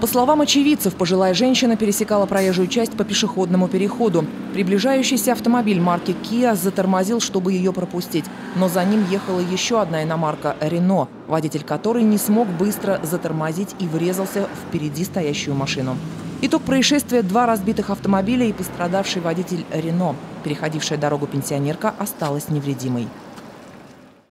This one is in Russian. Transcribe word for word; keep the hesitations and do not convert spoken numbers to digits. По словам очевидцев, пожилая женщина пересекала проезжую часть по пешеходному переходу. Приближающийся автомобиль марки «Киа» затормозил, чтобы ее пропустить. Но за ним ехала еще одна иномарка «Рено», водитель которой не смог быстро затормозить и врезался в впереди стоящую машину. Итог происшествия – два разбитых автомобиля и пострадавший водитель «Рено». Переходившая дорогу пенсионерка осталась невредимой.